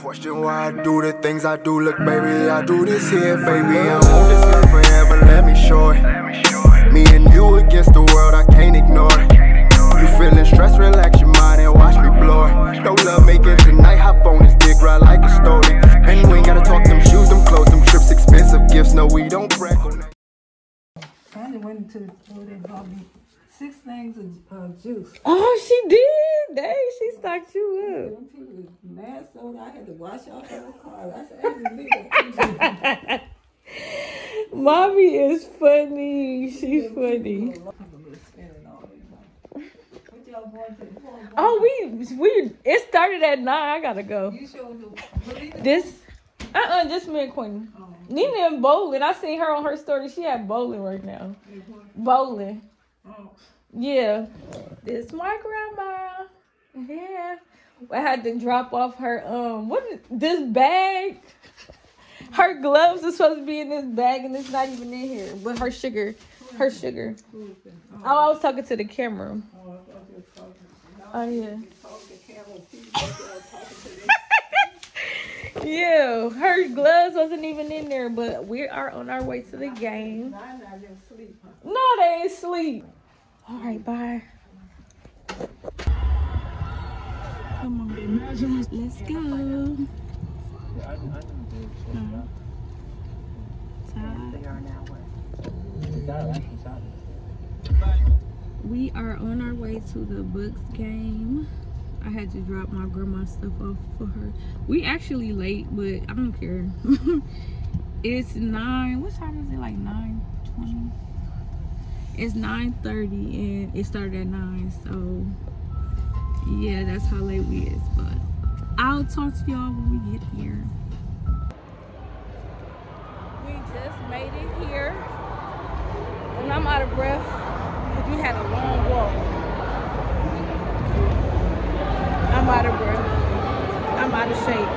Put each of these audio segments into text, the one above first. Question why I do the things I do. Look, baby, I do this here, baby. I want this here forever. Let me show it. Me and you against the world, I can't ignore it. You feeling stressed? Relax your mind and watch me blow it. No love making tonight. Hop on this dick, ride like a stolen. And we ain't gotta talk them shoes, them clothes, them trips, expensive gifts. No, we don't brag on that. Finally went to the store. They bought me 6 things of juice. Oh, she did. Dang, she stocked you up. People was mad, so I had to wash off her car. I said, I just Mommy is funny. She's funny. Oh, we it started at 9. I gotta go. You sure do. This just me and Quentin. Oh. Nina and bowling. I seen her on her story. She had bowling right now. Bowling. Oh. Yeah. This my grandma. Yeah. I had to drop off her what is this bag? Her gloves are supposed to be in this bag and it's not even in here. But her sugar. Her sugar. Oh, I was talking to the camera. Oh, yeah. Yeah, her gloves wasn't even in there, but we are on our way to the game. No, they ain't sleep. All right, bye. Come on, let's go. We are on our way to the Bucks game. I had to drop my grandma's stuff off for her. We actually late, but I don't care. It's 9. What time is it? Like 9:20. It's 9:30, and it started at 9. So yeah, that's how late we is. But I'll talk to y'all when we get here. We just made it here, and I'm out of breath. We had a long walk. I'm out of breath. I'm out of shape.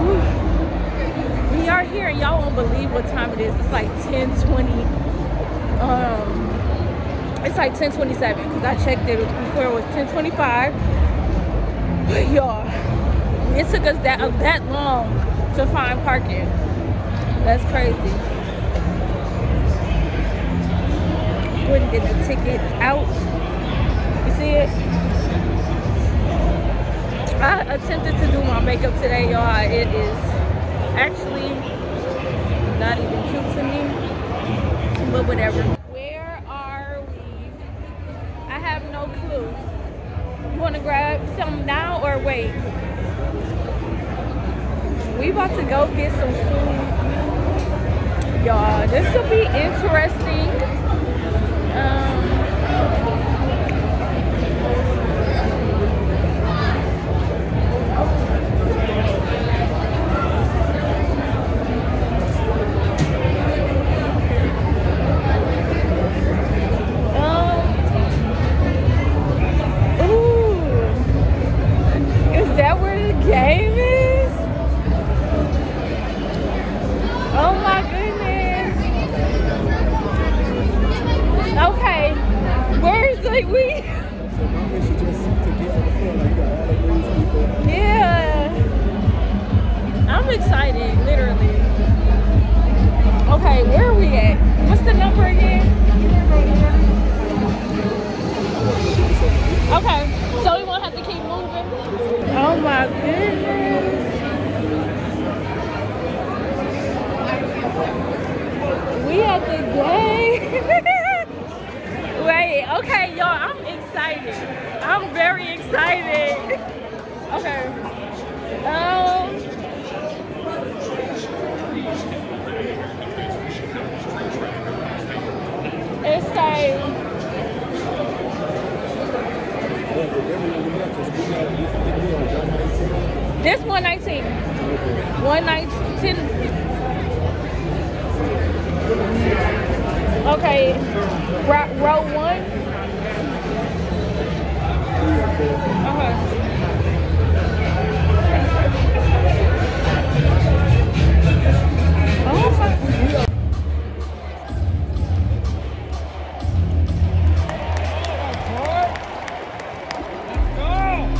Whew. We are here and y'all won't believe what time it is. It's like 10:20. It's like 10:27 because I checked it before. It was 10:25. But y'all, it took us that long to find parking. That's crazy. Wouldn't get the ticket out. You see it? I attempted to do my makeup today, y'all. It is actually not even cute to me, but whatever. Where are we? I have no clue. You want to grab some now or wait? We about to go get some food, y'all. This will be interesting. Is that where the game is? Oh my goodness. Okay. Where's like we? Yeah. I'm excited, literally. Okay, where are we at? What's the number again? Okay, so we won't have to keep moving. Oh my goodness. We at the game. Wait, okay, y'all, I'm excited. I'm very excited. Okay. It's like... This 119. 119. Okay, row 1. Uh-huh. Oh my. Let's go!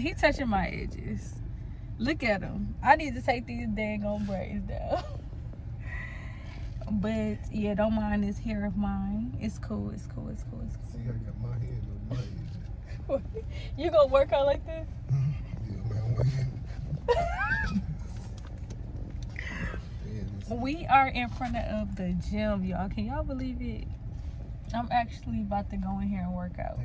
He touching my edges. Look at him. I need to take these dang on braids down. But yeah, don't mind this hair of mine. It's cool. It's cool. It's cool. It's cool. See, I got my head on my edges. What? You gonna work out like this? Yeah, man. We are in front of the gym, y'all. Can y'all believe it? I'm actually about to go in here and work out.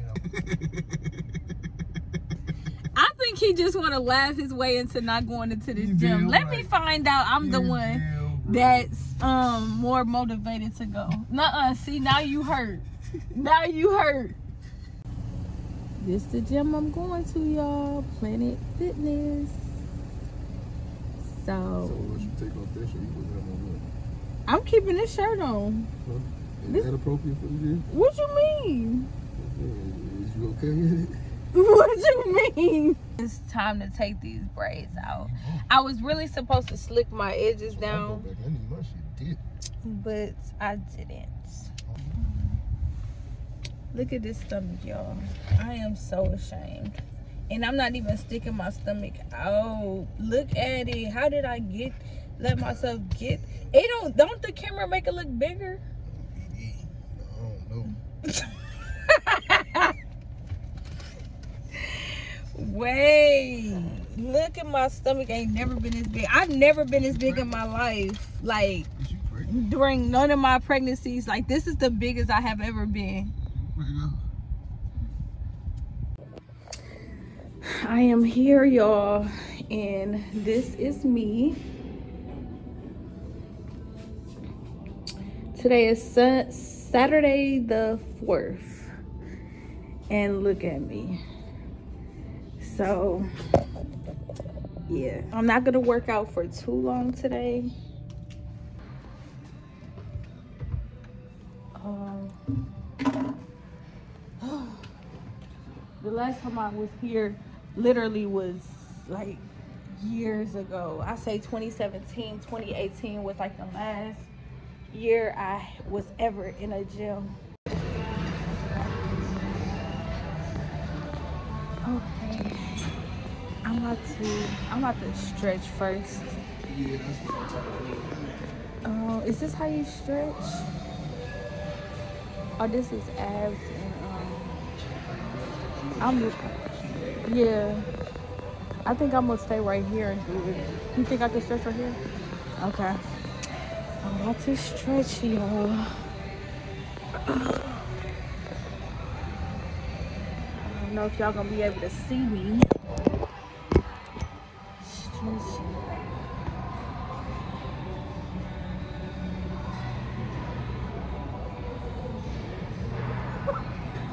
I think he just want to laugh his way into not going into this gym. Let me find out I'm the one that's more motivated to go. Nuh-uh. See, now you hurt. Now you hurt. This the gym I'm going to, y'all. Planet Fitness. So once you take off that shirt, you put that on. I'm keeping this shirt on. Huh? Is that appropriate for the gym? What you mean? Is you okay with it? What you mean? It's time to take these braids out. I was really supposed to slick my edges down, but I didn't. Look at this stomach, y'all. I am so ashamed. And I'm not even sticking my stomach out. Look at it. How did I let myself get? It don't the camera make it look bigger? I don't know. Wait. Look at my stomach. I ain't never been this big. I've never been this big in my life. Like during none of my pregnancies. Like this is the biggest I have ever been. I am here, y'all, and this is me. Today is Saturday the 4th, and look at me. So, yeah. I'm not going to work out for too long today. The last time I was here, literally was like years ago. I say 2017, 2018 was like the last year I was ever in a gym. Okay, I'm about to stretch first. Yeah, that's what I'm talking about. Is this how you stretch? Oh, this is abs and I'm just. Yeah, I think I'm gonna stay right here and do it. You think I can stretch right here? Okay, I'm about to stretch, y'all. I don't know if y'all gonna be able to see me. Stretching.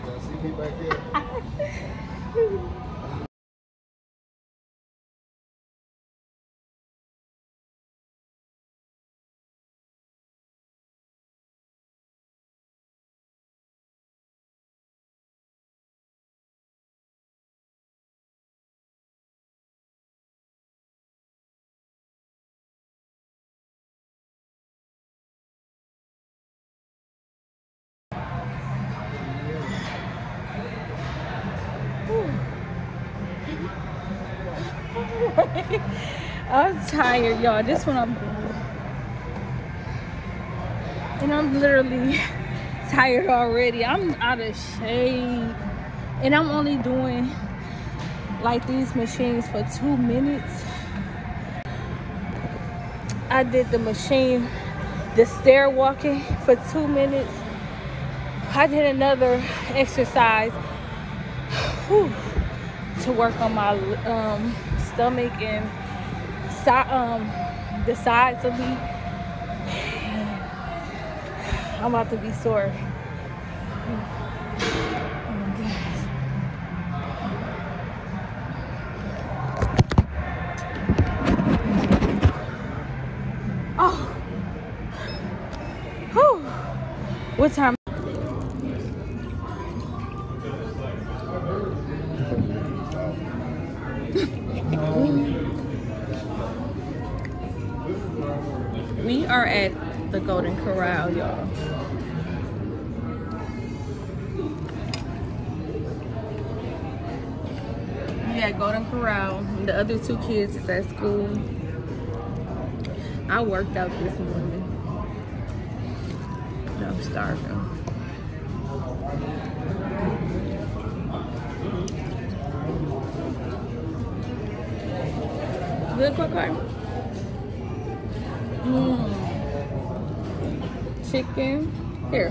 Y'all see me back here? I'm tired, y'all. This one I'm doing. And I'm literally tired already. I'm out of shape. And I'm only doing like these machines for 2 minutes. I did the machine, the stair walking for 2 minutes. I did another exercise to work on my stomach and the sides of me. I'm about to be sore. Oh my gosh. Oh. Whew. What time? We are at the Golden Corral, y'all. You at Golden Corral. The other two kids is at school. I worked out this morning. I'm starving. Good cooker. Chicken. Here.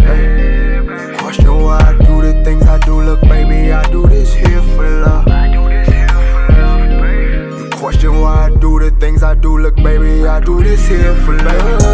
Hey, question why I do the things I do. Look, baby, I do this here for love. I do this here for love, baby. You question why I do the things I do. Look, baby, I do this here for love.